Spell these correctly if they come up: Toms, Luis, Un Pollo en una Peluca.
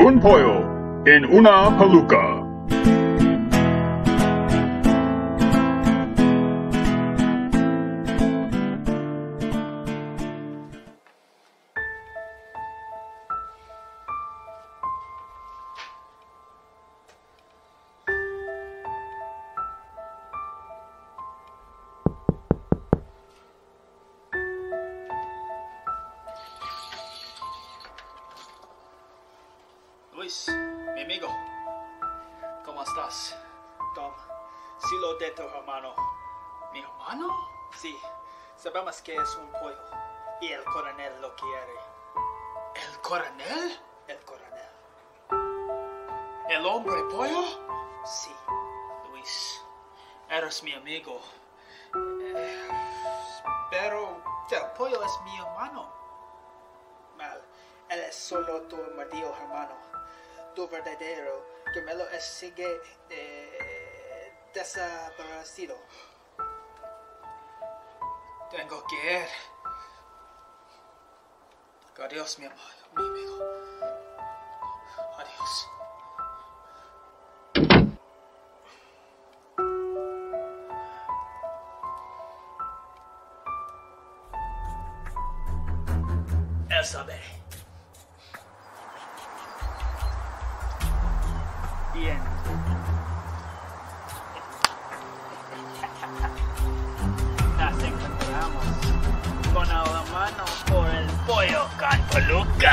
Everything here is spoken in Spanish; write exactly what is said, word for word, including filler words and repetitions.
Un pollo en una peluca. Luis, mi amigo, ¿cómo estás? Tom, sí lo de tu hermano. ¿Mi hermano? Sí, sabemos que es un pollo y el coronel lo quiere. ¿El coronel? El coronel. ¿El hombre pollo? Sí, Luis, eres mi amigo. Eh, pero el pollo es mi hermano. Mal, él es solo tu medio hermano. Tu verdadero gemelo es sigue eh, desaparecido. Tengo que ir. Adiós, mi amor, mi amigo. Adiós. Él sabe. Bien. Nos encontramos con la mano por el pollo con peluca.